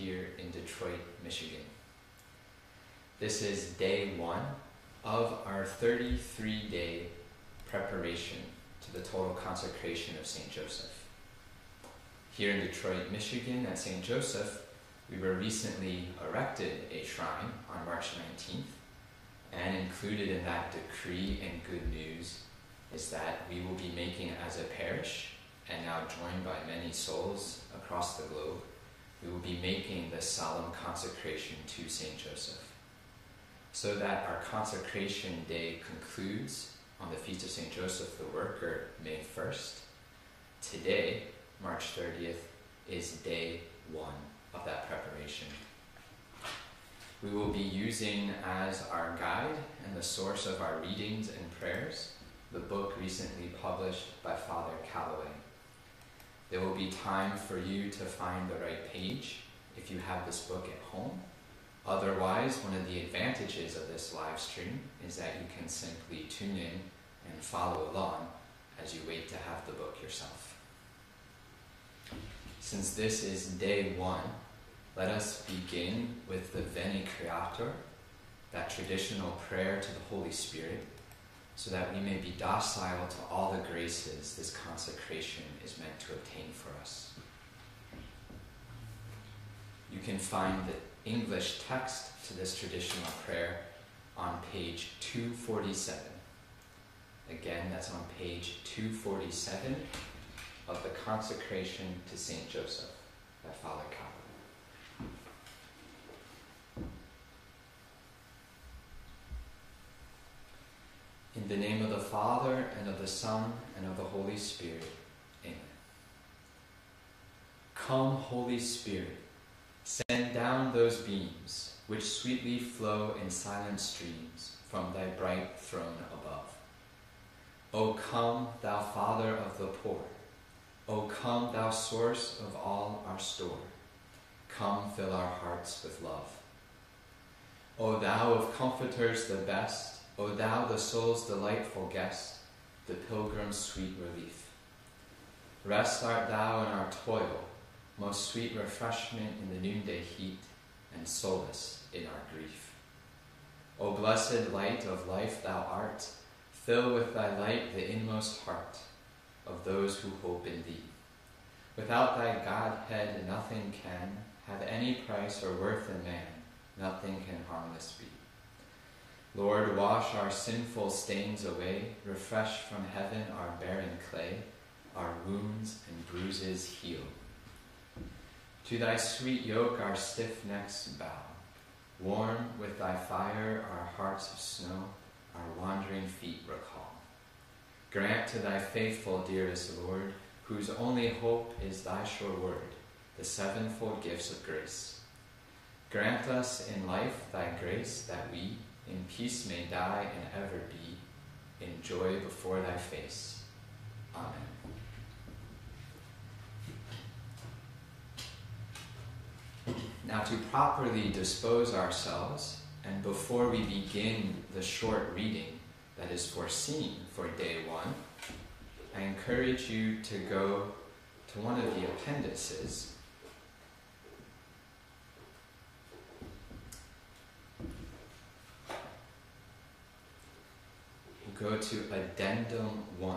here in Detroit, Michigan. This is day one of our 33-day preparation to the total consecration of St. Joseph. Here in Detroit, Michigan, at St. Joseph, we were recently erected a shrine on March 19th, and included in that decree and good news is that we will be making, as a parish, and now joined by many souls across the globe, we will be making the solemn consecration to St. Joseph, so that our consecration day concludes on the Feast of St. Joseph the Worker, May 1st. Today, March 30th, is day one of that preparation. We will be using as our guide and the source of our readings and prayers the book recently published by Father Calloway. There will be time for you to find the right page if you have this book at home. Otherwise, one of the advantages of this live stream is that you can simply tune in and follow along as you wait to have the book yourself. Since this is day one, let us begin with the Veni Creator, that traditional prayer to the Holy Spirit, so that we may be docile to all the graces this consecration is meant to obtain for us. You can find the English text to this traditional prayer on page 247. Again, that's on page 247 of the Consecration to St. Joseph by Father Calloway. In the name of the Father, and of the Son, and of the Holy Spirit. Amen. Come, Holy Spirit, send down those beams which sweetly flow in silent streams from thy bright throne above. O come, thou Father of the poor. O come, thou source of all our store. Come, fill our hearts with love. O thou of comforters the best, O thou the soul's delightful guest, the pilgrim's sweet relief. Rest art thou in our toil, most sweet refreshment in the noonday heat, and solace in our grief. O blessed light of life thou art, fill with thy light the inmost heart of those who hope in thee. Without thy Godhead nothing can have any price or worth in man, nothing can harmless be. Lord, wash our sinful stains away, refresh from heaven our barren clay, our wounds and bruises heal. To thy sweet yoke our stiff necks bow, warm with thy fire our hearts of snow, our wandering feet recall. Grant to thy faithful, dearest Lord, whose only hope is thy sure word, the sevenfold gifts of grace. Grant us in life thy grace, that we, in peace may die and ever be, in joy before thy face. Amen. Now, to properly dispose ourselves, and before we begin the short reading that is foreseen for day one, I encourage you to go to one of the appendices . Go to Addendum 1.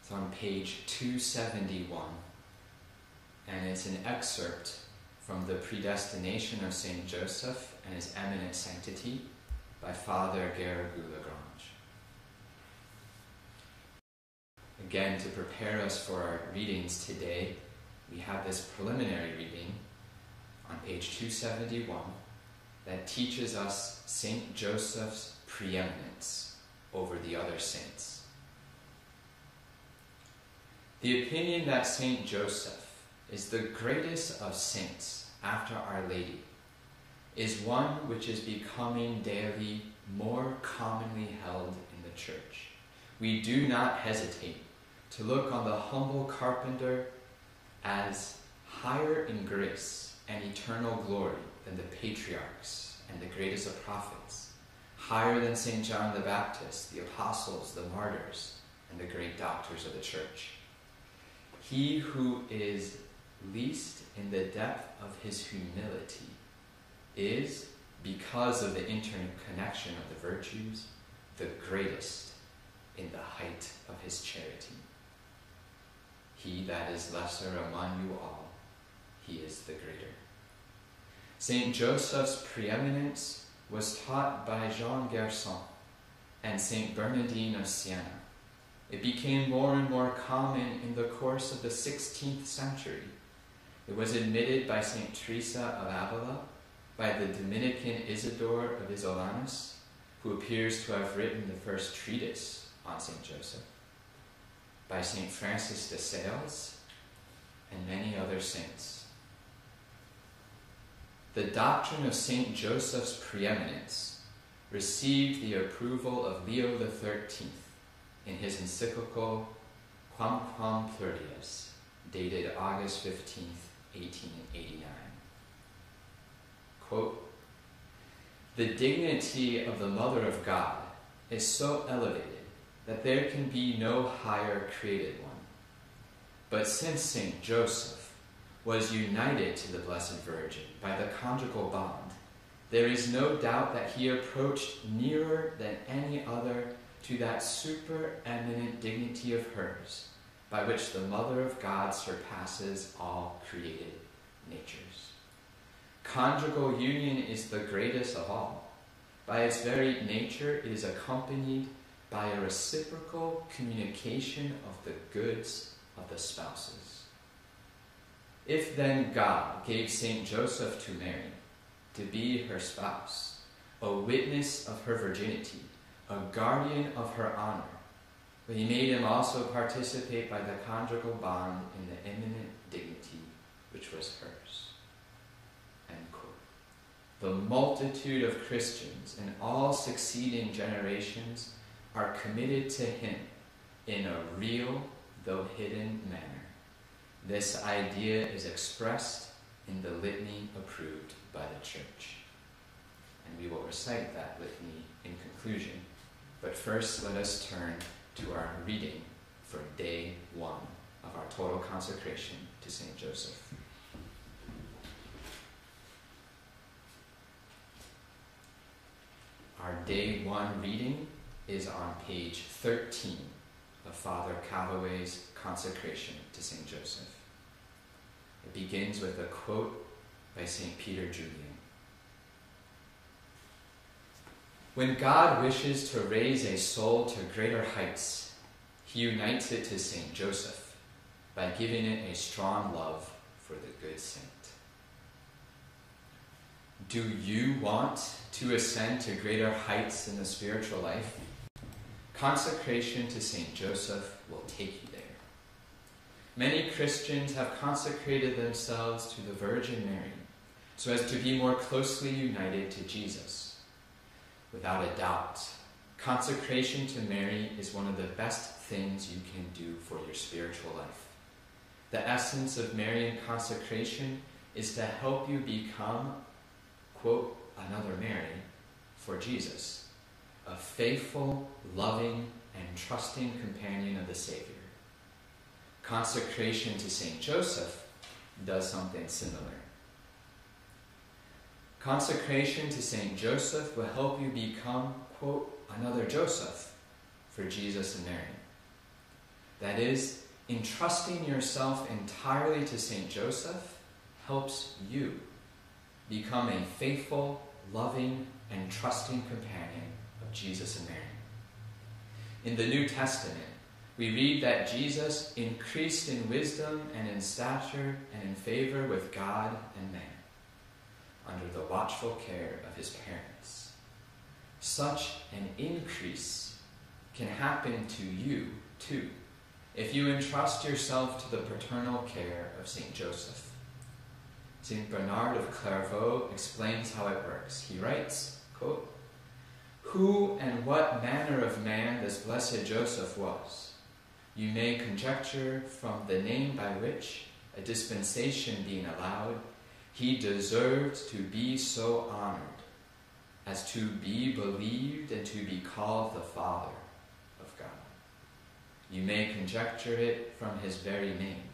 It's on page 271, and it's an excerpt from the Predestination of St. Joseph and His Eminent Sanctity by Father Garrigou-Lagrange. Again, to prepare us for our readings today, we have this preliminary reading on page 271 that teaches us St. Joseph's preeminence over the other saints. The opinion that St. Joseph is the greatest of saints after Our Lady is one which is becoming daily more commonly held in the Church. We do not hesitate to look on the humble carpenter as higher in grace and eternal glory than the patriarchs and the greatest of prophets, higher than St. John the Baptist, the apostles, the martyrs, and the great doctors of the Church. He who is least in the depth of his humility, is, because of the interconnection of the virtues, the greatest in the height of his charity. He that is lesser among you all, he is the greater. St. Joseph's preeminence was taught by Jean Gerson and St. Bernardine of Siena. It became more and more common in the course of the 16th century. It was admitted by St. Teresa of Avila, by the Dominican Isidore of Isolanus, who appears to have written the first treatise on St. Joseph, by St. Francis de Sales, and many other saints. The doctrine of St. Joseph's preeminence received the approval of Leo XIII in his encyclical Quamquam Pluries, dated August 15, 1889. Quote, "The dignity of the Mother of God is so elevated that there can be no higher created one. But since St. Joseph was united to the Blessed Virgin by the conjugal bond, there is no doubt that he approached nearer than any other to that supereminent dignity of hers, by which the Mother of God surpasses all created natures. Conjugal union is the greatest of all. By its very nature, it is accompanied by a reciprocal communication of the goods of the spouses. If then God gave St. Joseph to Mary, to be her spouse, a witness of her virginity, a guardian of her honor, but he made him also participate by the conjugal bond in the eminent dignity which was hers." End quote. The multitude of Christians in all succeeding generations are committed to him in a real, though hidden, manner. This idea is expressed in the litany approved by the Church. And we will recite that litany in conclusion. But first, let us turn to our reading for day one of our total consecration to St. Joseph. Our day one reading is on page 13 of Father Calloway's Consecration to St. Joseph. It begins with a quote by Saint Peter Julian. "When God wishes to raise a soul to greater heights, he unites it to St. Joseph by giving it a strong love for the good saint." Do you want to ascend to greater heights in the spiritual life? Consecration to St. Joseph will take you there. Many Christians have consecrated themselves to the Virgin Mary so as to be more closely united to Jesus. Without a doubt, consecration to Mary is one of the best things you can do for your spiritual life. The essence of Marian consecration is to help you become, quote, another Mary for Jesus, a faithful, loving, and trusting companion of the Savior. Consecration to St. Joseph does something similar. Consecration to St. Joseph will help you become, quote, another Joseph for Jesus and Mary. That is, entrusting yourself entirely to St. Joseph helps you become a faithful, loving, and trusting companion of Jesus and Mary. In the New Testament, we read that Jesus increased in wisdom and in stature and in favor with God and man, under the watchful care of his parents. Such an increase can happen to you, too, if you entrust yourself to the paternal care of St. Joseph. St. Bernard of Clairvaux explains how it works. He writes, quote, "Who and what manner of man this blessed Joseph was, you may conjecture from the name by which, a dispensation being allowed, he deserved to be so honored as to be believed and to be called the Father of God. You may conjecture it from his very name,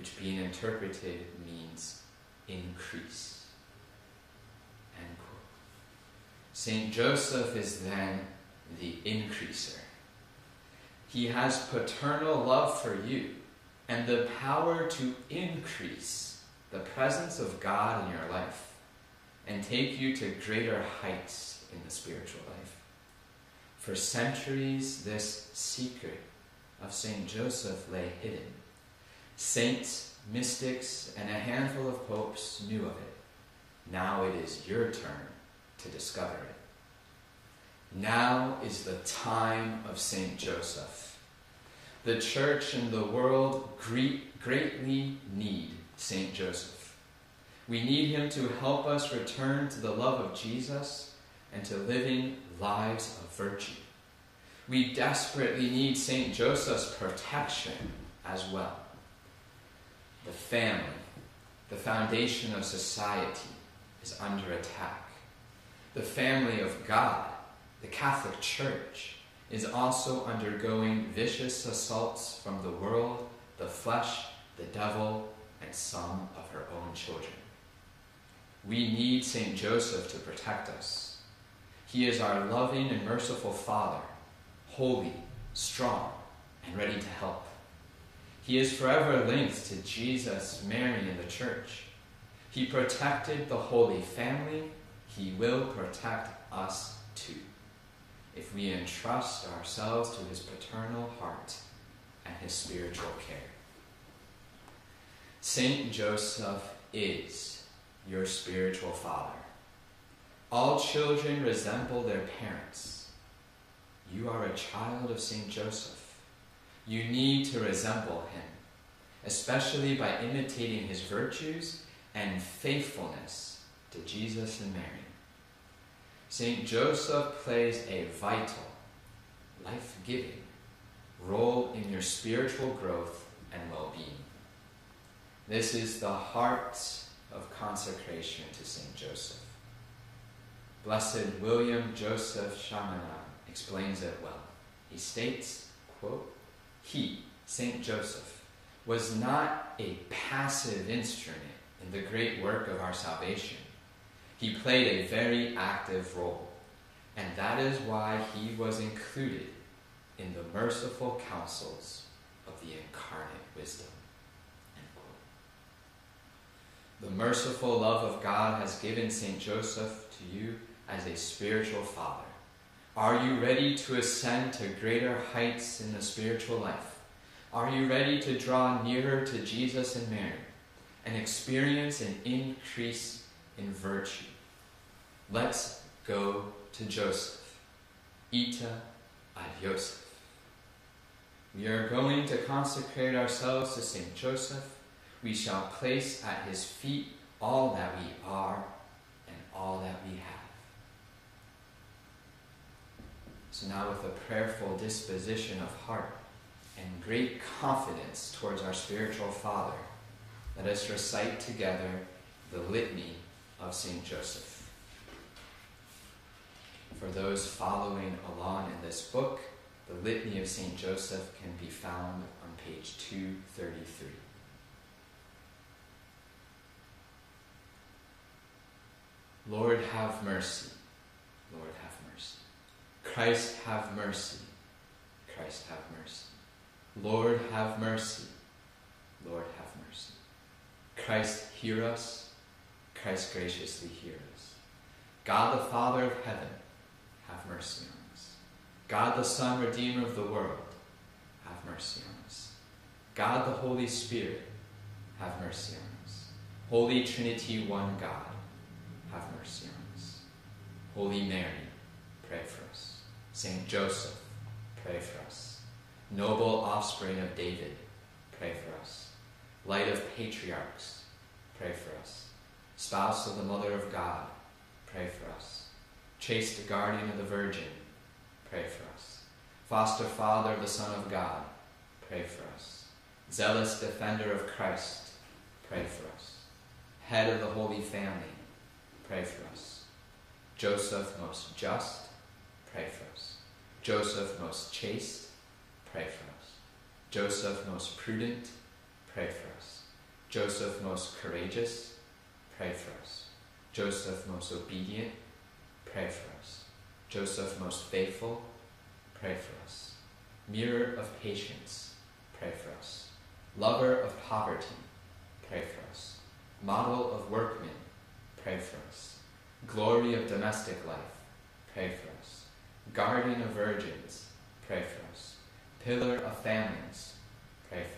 which being interpreted means increase. End quote. St. Joseph is then the increaser. He has paternal love for you and the power to increase the presence of God in your life and take you to greater heights in the spiritual life. For centuries, this secret of St. Joseph lay hidden. Saints, mystics, and a handful of popes knew of it. Now it is your turn to discover it. Now is the time of St. Joseph. The Church and the world greatly need St. Joseph. We need him to help us return to the love of Jesus and to living lives of virtue. We desperately need St. Joseph's protection as well. The family, the foundation of society, is under attack. The family of God, the Catholic Church, is also undergoing vicious assaults from the world, the flesh, the devil, and some of her own children. We need St. Joseph to protect us. He is our loving and merciful Father, holy, strong, and ready to help. He is forever linked to Jesus, Mary, and the Church. He protected the Holy Family. He will protect us too, if we entrust ourselves to his paternal heart and his spiritual care. Saint Joseph is your spiritual father. All children resemble their parents. You are a child of Saint Joseph. You need to resemble him, especially by imitating his virtues and faithfulness to Jesus and Mary. St. Joseph plays a vital, life-giving role in your spiritual growth and well-being. This is the heart of consecration to St. Joseph. Blessed William Joseph Chaminade explains it well. He states, quote, "He, St. Joseph, was not a passive instrument in the great work of our salvation. He played a very active role, and that is why he was included in the merciful counsels of the incarnate wisdom." End quote. The merciful love of God has given St. Joseph to you as a spiritual father. Are you ready to ascend to greater heights in the spiritual life? Are you ready to draw nearer to Jesus and Mary and experience an increase in virtue? Let's go to Joseph. Ita ad Joseph. We are going to consecrate ourselves to St. Joseph. We shall place at his feet all that we are and all that we have. So now, with a prayerful disposition of heart and great confidence towards our spiritual Father, let us recite together the Litany of St. Joseph. For those following along in this book, the Litany of St. Joseph can be found on page 233. Lord, have mercy. Lord, have mercy. Christ, have mercy. Christ, have mercy. Lord, have mercy. Lord, have mercy. Christ, hear us. Christ, graciously hear us. God the Father of heaven, have mercy on us. God the Son, Redeemer of the world, have mercy on us. God the Holy Spirit, have mercy on us. Holy Trinity, one God, have mercy on us. Holy Mary, pray for us. Saint Joseph, pray for us. Noble offspring of David, pray for us. Light of patriarchs, pray for us. Spouse of the Mother of God, pray for us. Chaste guardian of the Virgin, pray for us. Foster father of the Son of God, pray for us. Zealous defender of Christ, pray for us. Head of the Holy Family, pray for us. Joseph most just, pray for us. Joseph most chaste, pray for us. Joseph most prudent, pray for us. Joseph most courageous, pray for us. Joseph most obedient, pray for us. Joseph most faithful, pray for us. Mirror of patience, pray for us. Lover of poverty, pray for us. Model of workmen, pray for us. Glory of domestic life, pray for us. Guardian of virgins, pray for us. Pillar of families, pray for us.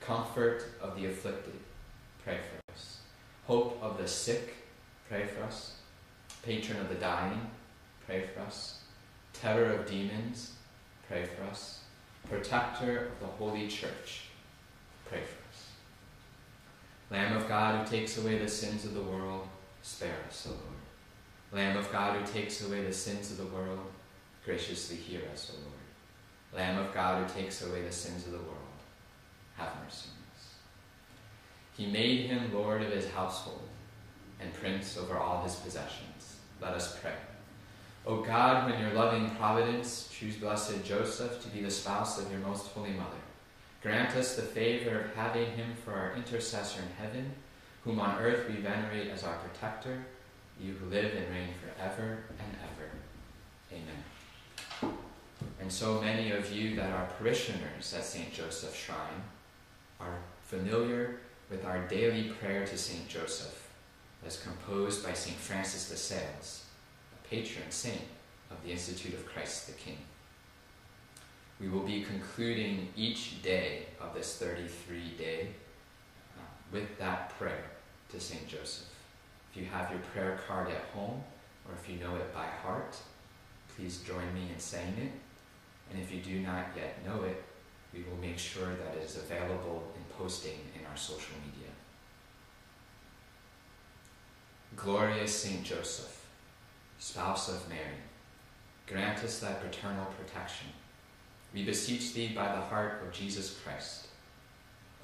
Comfort of the afflicted, pray for us. Hope of the sick, pray for us. Patron of the dying, pray for us. Terror of demons, pray for us. Protector of the Holy Church, pray for us. Lamb of God, who takes away the sins of the world, spare us, O Lord. Lamb of God, who takes away the sins of the world, graciously hear us, O Lord. Lamb of God, who takes away the sins of the world, have mercy on us. He made him Lord of his household and prince over all his possessions. Let us pray. O God, who in your loving providence choose blessed Joseph to be the spouse of your most holy mother, grant us the favor of having him for our intercessor in heaven, whom on earth we venerate as our protector, you who live and reign forever and ever. Amen. And so many of you that are parishioners at St. Joseph Shrine are familiar with our daily prayer to St. Joseph, as composed by St. Francis de Sales, a patron saint of the Institute of Christ the King. We will be concluding each day of this 33-day with that prayer to St. Joseph. If you have your prayer card at home, or if you know it by heart, please join me in saying it. And if you do not yet know it, we will make sure that it is available in posting in our social media. Glorious Saint Joseph, spouse of Mary, grant us thy paternal protection. We beseech thee by the heart of Jesus Christ.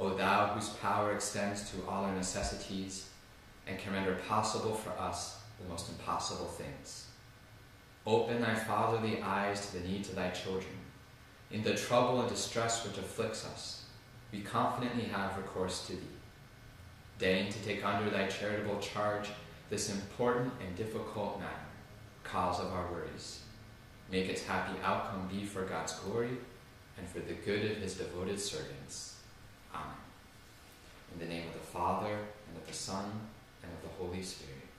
O thou whose power extends to all our necessities and can render possible for us the most impossible things, open thy fatherly eyes to the needs of thy children. In the trouble and distress which afflicts us, we confidently have recourse to thee. Deign to take under thy charitable charge this important and difficult matter, cause of our worries. Make its happy outcome be for God's glory and for the good of his devoted servants. Amen. In the name of the Father, and of the Son, and of the Holy Spirit.